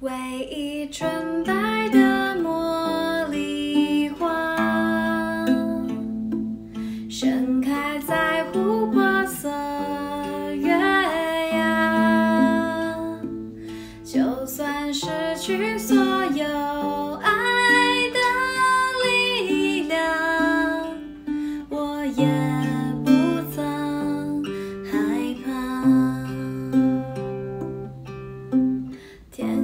为一纯白的茉莉花，盛开在琥珀色月牙。就算失去所有爱的力量，我也不曾害怕。天。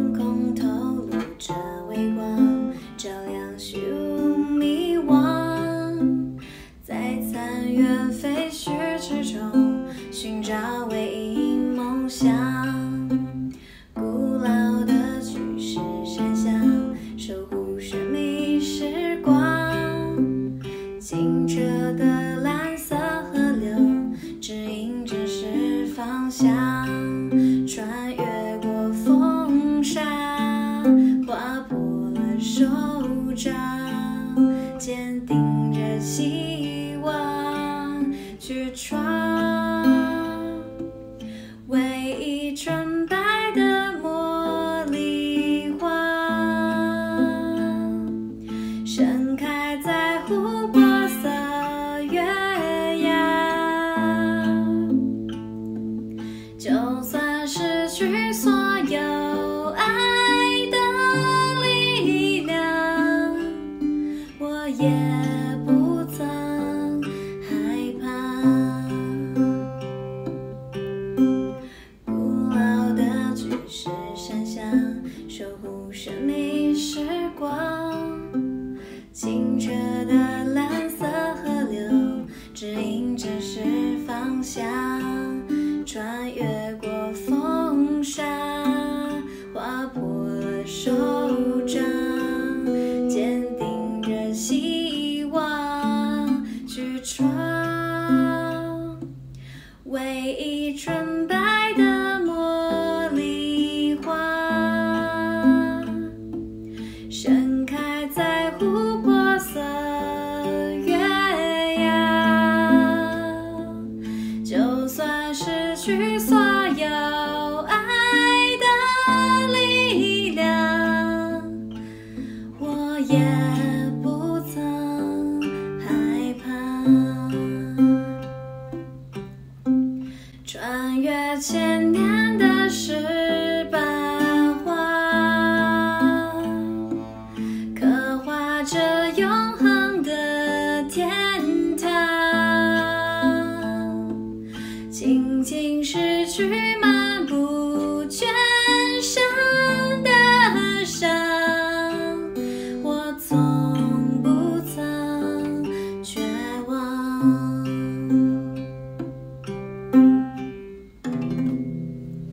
寻找唯一梦想，古老的巨石山下，守护神秘时光。清澈的蓝色河流，指引真实方向。穿越过风沙，划破了手掌，坚定着希望去闯。 纯白的茉莉花，盛开在琥珀色月牙。就算失去所有爱的力量，我也不曾害怕。 是山下，守护神秘。